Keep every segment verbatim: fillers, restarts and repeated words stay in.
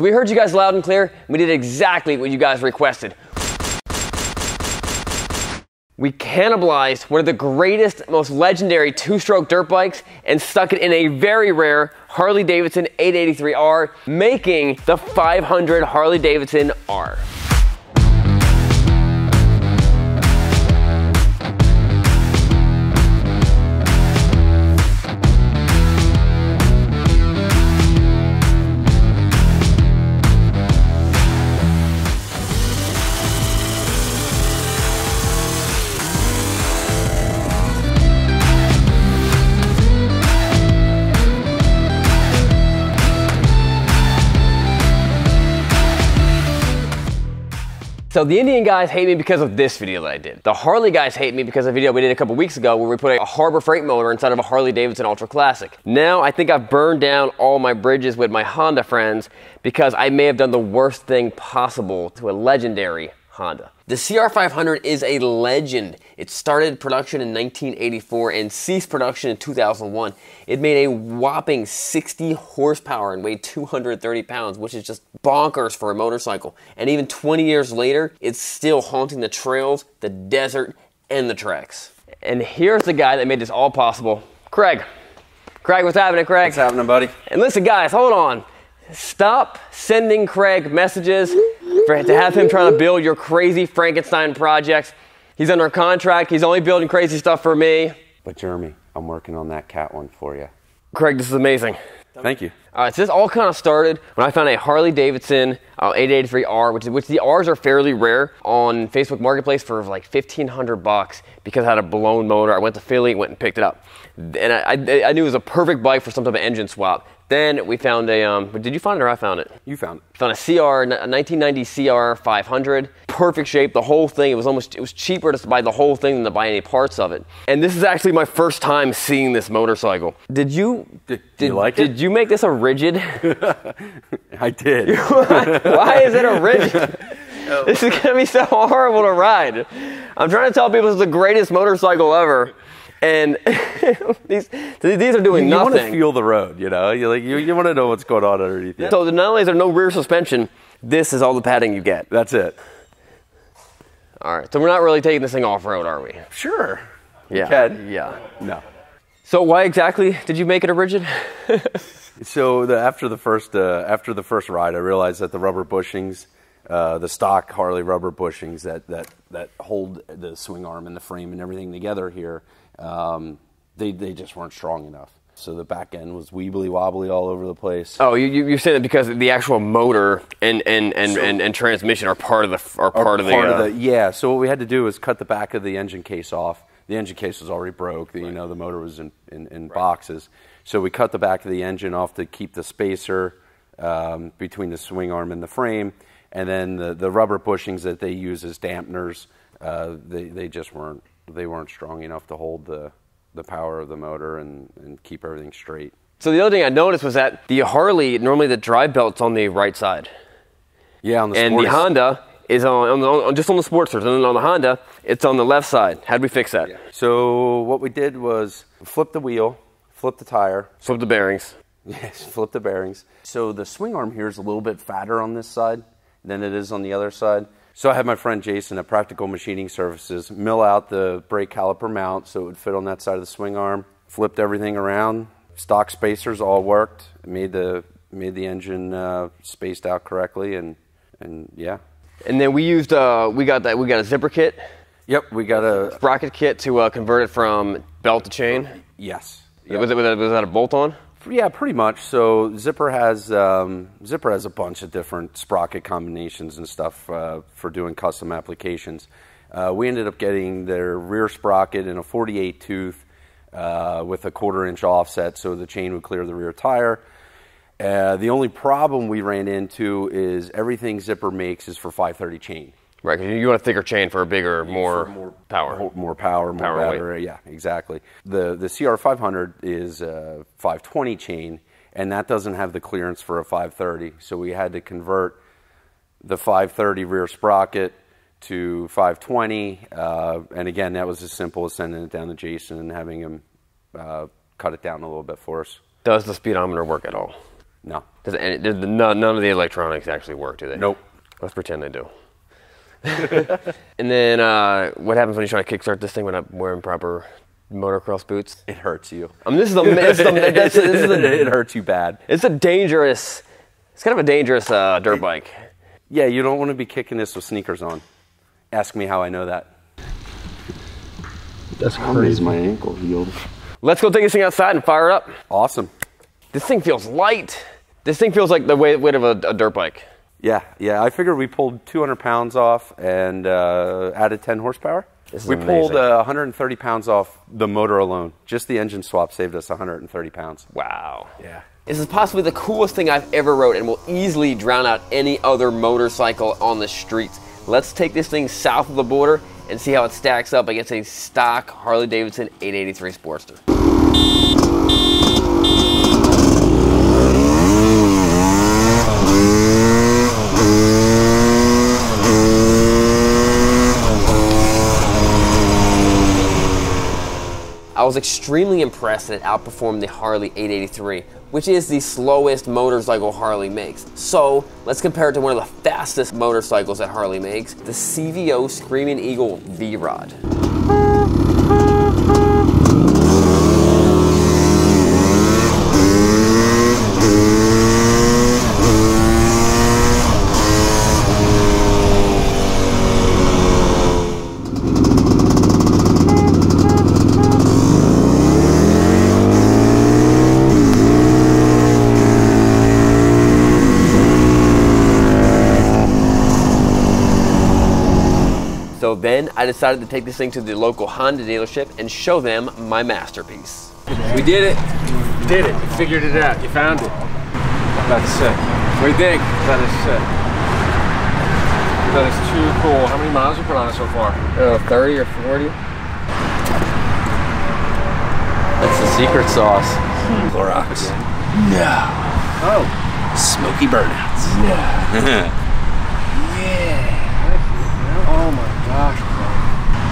So we heard you guys loud and clear, and we did exactly what you guys requested. We cannibalized one of the greatest, most legendary two-stroke dirt bikes and stuck it in a very rare Harley-Davidson eight eighty-three R, making the five hundred Harley-Davidson R. So the Indian guys hate me because of this video that I did. The Harley guys hate me because of a video we did a couple weeks ago where we put a Harbor Freight motor inside of a Harley-Davidson Ultra Classic. Now I think I've burned down all my bridges with my Honda friends because I may have done the worst thing possible to a legendary Honda. The C R five hundred is a legend. It started production in nineteen eighty-four and ceased production in two thousand one. It made a whopping sixty horsepower and weighed two hundred thirty pounds, which is just bonkers for a motorcycle. And even twenty years later, it's still haunting the trails, the desert, and the tracks. And here's the guy that made this all possible, Craig. Craig, what's happening, Craig? What's happening, buddy? And listen, guys, hold on. Stop sending Craig messages for, to have him trying to build your crazy Frankenstein projects. He's under contract. He's only building crazy stuff for me. But Jeremy, I'm working on that cat one for you. Craig, this is amazing. Thank you. All right, so this all kind of started when I found a Harley-Davidson uh, eight eighty-three R, which, which the R's are fairly rare, on Facebook Marketplace for like fifteen hundred bucks because I had a blown motor. I went to Philly, went and picked it up. And I, I, I knew it was a perfect bike for some type of engine swap. Then we found a, um, did you find it or I found it? You found it. Found a C R, a nineteen ninety C R five hundred. Perfect shape, the whole thing. It was almost, it was cheaper to buy the whole thing than to buy any parts of it. And this is actually my first time seeing this motorcycle. Did you, did, did you like did it? Did you make this a rigid? I did. why, why is it a rigid? Oh. This is gonna be so horrible to ride. I'm trying to tell people it's the greatest motorcycle ever. And these these are doing you nothing. You want to feel the road, you know? You like you, you want to know what's going on underneath you. So not only is there no rear suspension, this is all the padding you get. That's it. All right, so we're not really taking this thing off-road, are we? Sure. Yeah. Can. Yeah. No. So why exactly did you make it a rigid? so the, after the first uh, after the first ride, I realized that the rubber bushings, uh, the stock Harley rubber bushings that that that hold the swing arm and the frame and everything together here. Um, they, they just weren't strong enough. So the back end was weebly wobbly all over the place. Oh, you, you, you're saying that because the actual motor and, and, and, so, and, and transmission are part of the, are part, are of, part the, uh, of the, yeah. So what we had to do is cut the back of the engine case off. The engine case was already broke. The, right. You know, the motor was in, in, in right. boxes. So we cut the back of the engine off to keep the spacer, um, between the swing arm and the frame. And then the, the rubber bushings that they use as dampeners, uh, they, they just weren't. They weren't strong enough to hold the, the power of the motor and, and keep everything straight. So the other thing I noticed was that the Harley, normally the drive belt's on the right side. Yeah, on the and sports. The Honda is on, on, the, on just on the Sportsters, and then on the Honda, it's on the left side. How'd we fix that? Yeah. So what we did was flip the wheel, flip the tire. Flip the bearings. Yes, flip the bearings. So the swing arm here is a little bit fatter on this side than it is on the other side. So I had my friend Jason at Practical Machining Services mill out the brake caliper mount so it would fit on that side of the swing arm. Flipped everything around. Stock spacers all worked. Made the made the engine uh, spaced out correctly and and yeah. And then we used uh, we got that we got a zipper kit. Yep, we got a sprocket kit to uh, convert it from belt to chain. Yes. Yep. Was it was that, was that a bolt on? Yeah, pretty much. So Zipper has um, Zipper has a bunch of different sprocket combinations and stuff uh, for doing custom applications. Uh, we ended up getting their rear sprocket in a forty-eight tooth uh, with a quarter inch offset, so the chain would clear the rear tire. Uh, the only problem we ran into is everything Zipper makes is for five thirty chain. Right, because you want a thicker chain for a bigger, more, more power. More power, more power battery, yeah, exactly. The the C R five hundred is a five twenty chain, and that doesn't have the clearance for a five thirty, so we had to convert the five thirty rear sprocket to five twenty, uh, and again, that was as simple as sending it down to Jason and having him uh, cut it down a little bit for us. Does the speedometer work at all? No. Does it, it, no, none of the electronics actually work, do they? Nope. Let's pretend they do. And then uh, what happens when you try to kickstart this thing when I'm wearing proper motocross boots? It hurts you. I mean, this is a, this is a, this is a, it hurts you bad. It's a dangerous, it's kind of a dangerous uh, dirt bike. Yeah, you don't want to be kicking this with sneakers on. Ask me how I know that. That's crazy. My ankle healed. Let's go take this thing outside and fire it up. Awesome. This thing feels light. This thing feels like the weight, weight of a, a dirt bike. Yeah, yeah. I figured we pulled two hundred pounds off and uh, added ten horsepower. This is we amazing. pulled uh, one hundred thirty pounds off the motor alone. Just the engine swap saved us one hundred thirty pounds. Wow. Yeah. This is possibly the coolest thing I've ever rode and will easily drown out any other motorcycle on the streets. Let's take this thing south of the border and see how it stacks up against a stock Harley-Davidson eight eighty-three Sportster. I was extremely impressed that it outperformed the Harley eight eighty-three, which is the slowest motorcycle Harley makes. So let's compare it to one of the fastest motorcycles that Harley makes, the C V O Screaming Eagle V-Rod. So then I decided to take this thing to the local Honda dealership and show them my masterpiece. We did it. You did it. You figured it out. You found it. That's sick. What do you think? That is sick. That is too cool. How many miles have you put on it so far? Uh, thirty or forty. That's the secret sauce. Clorox. No. Oh. Smoky burnouts. No. Yeah. Oh my gosh, bro.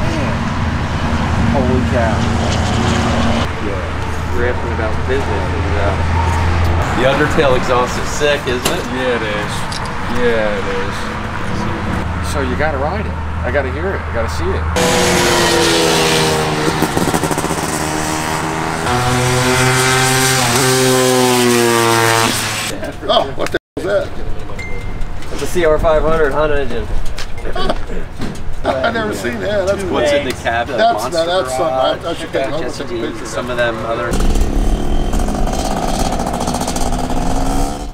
Man. Holy cow. Yeah. Ripping about business. Yeah. The undertail exhaust is sick, isn't it? Yeah, it is. Yeah, it is. So you gotta ride it. I gotta hear it. I gotta see it. Oh, what the hell is that? It's a C R five hundred Honda engine. I've never seen that. That's cool. What's in the cab? That's, the that, that's something I, I should get home and take a picture. Some of them other.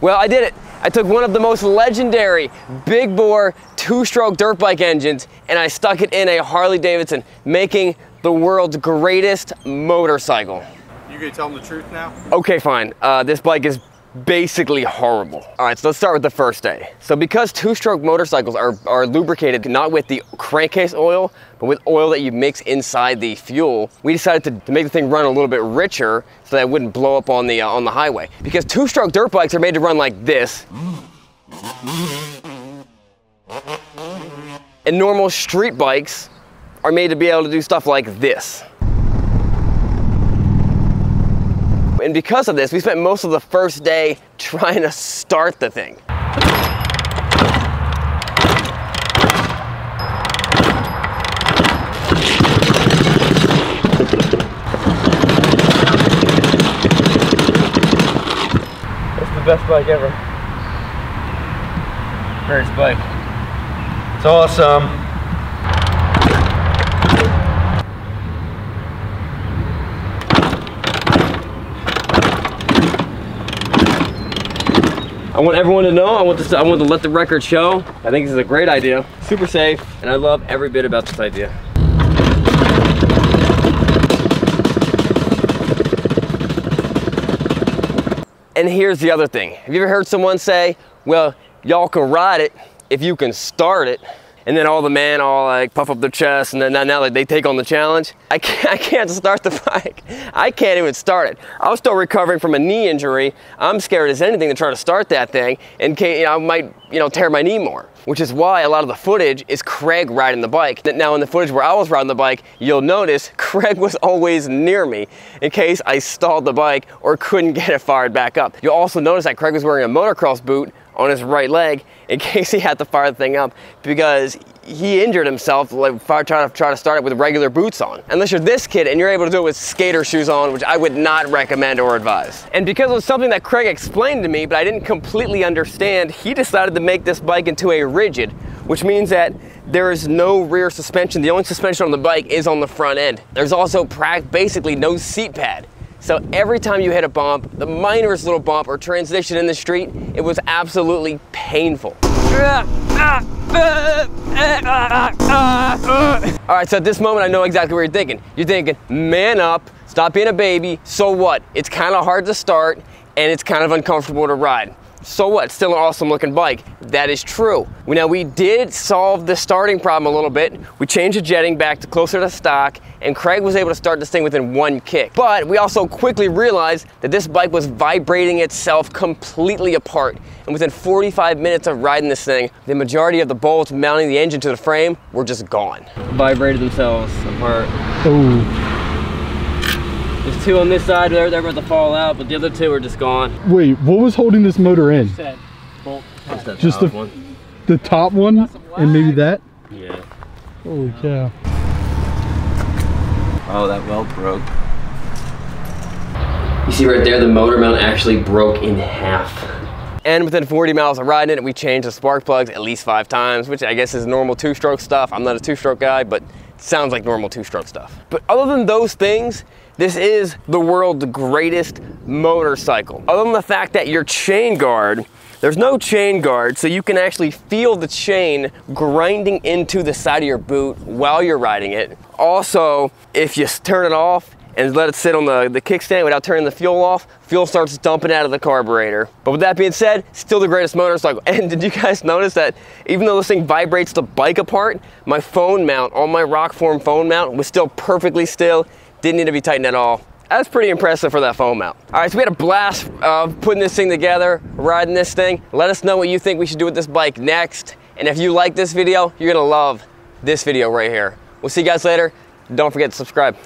Well, I did it. I took one of the most legendary big bore two-stroke dirt bike engines and I stuck it in a Harley-Davidson, making the world's greatest motorcycle. You gonna tell them the truth now? Okay, fine. Uh, this bike is basically horrible. All right, so let's start with the first day. So because two-stroke motorcycles are, are lubricated not with the crankcase oil, but with oil that you mix inside the fuel, we decided to, to make the thing run a little bit richer so that it wouldn't blow up on the, uh, on the highway. Because two-stroke dirt bikes are made to run like this. And normal street bikes are made to be able to do stuff like this. And because of this, we spent most of the first day trying to start the thing. It's the best bike ever. First bike. It's awesome. I want everyone to know, I want, this to, I want to let the record show. I think this is a great idea, super safe, and I love every bit about this idea. And here's the other thing. Have you ever heard someone say, well, y'all can ride it if you can start it? and then all the men all like puff up their chest, and then now like, they take on the challenge. I can't, I can't start the bike. I can't even start it. I was still recovering from a knee injury. I'm scared as anything to try to start that thing, and can't, you know, I might you know, tear my knee more, which is why a lot of the footage is Craig riding the bike. Now in the footage where I was riding the bike, you'll notice Craig was always near me in case I stalled the bike or couldn't get it fired back up. You'll also notice that Craig was wearing a motocross boot on his right leg in case he had to fire the thing up, because he injured himself like trying to try to start it with regular boots on. Unless you're this kid and you're able to do it with skater shoes on, which I would not recommend or advise. And because it was something that Craig explained to me, but I didn't completely understand, he decided to make this bike into a rigid, which means that there is no rear suspension. The only suspension on the bike is on the front end. There's also basically no seat pad. So every time you hit a bump, the minorest little bump or transition in the street, it was absolutely painful. All right, so at this moment, I know exactly what you're thinking. You're thinking, man up, stop being a baby, so what? It's kind of hard to start, and it's kind of uncomfortable to ride. So what? Still an awesome looking bike. That is true. Now we did solve the starting problem a little bit. We changed the jetting back to closer to stock, and Craig was able to start this thing within one kick. But we also quickly realized that this bike was vibrating itself completely apart. And within forty-five minutes of riding this thing, the majority of the bolts mounting the engine to the frame were just gone. Vibrated themselves apart. Ooh. There's two on this side, they're, they're about to fall out, but the other two are just gone. Wait, what was holding this motor in? Just that bolt. Just, that just top the, one. the top one, and maybe that? Yeah. Holy cow. Oh, that weld broke. You see right there, the motor mount actually broke in half. And within forty miles of riding it, we changed the spark plugs at least five times, which I guess is normal two-stroke stuff. I'm not a two-stroke guy, but it sounds like normal two-stroke stuff. But other than those things, this is the world's greatest motorcycle. Other than the fact that your chain guard, there's no chain guard, so you can actually feel the chain grinding into the side of your boot while you're riding it. Also, if you turn it off and let it sit on the, the kickstand without turning the fuel off, fuel starts dumping out of the carburetor. But with that being said, still the greatest motorcycle. And did you guys notice that even though this thing vibrates the bike apart, my phone mount, on my Rockform phone mount, was still perfectly still. Didn't need to be tightened at all. That's pretty impressive for that foam mount. All right, so we had a blast uh, putting this thing together, riding this thing. Let us know what you think we should do with this bike next. And if you like this video, you're gonna love this video right here. We'll see you guys later. Don't forget to subscribe.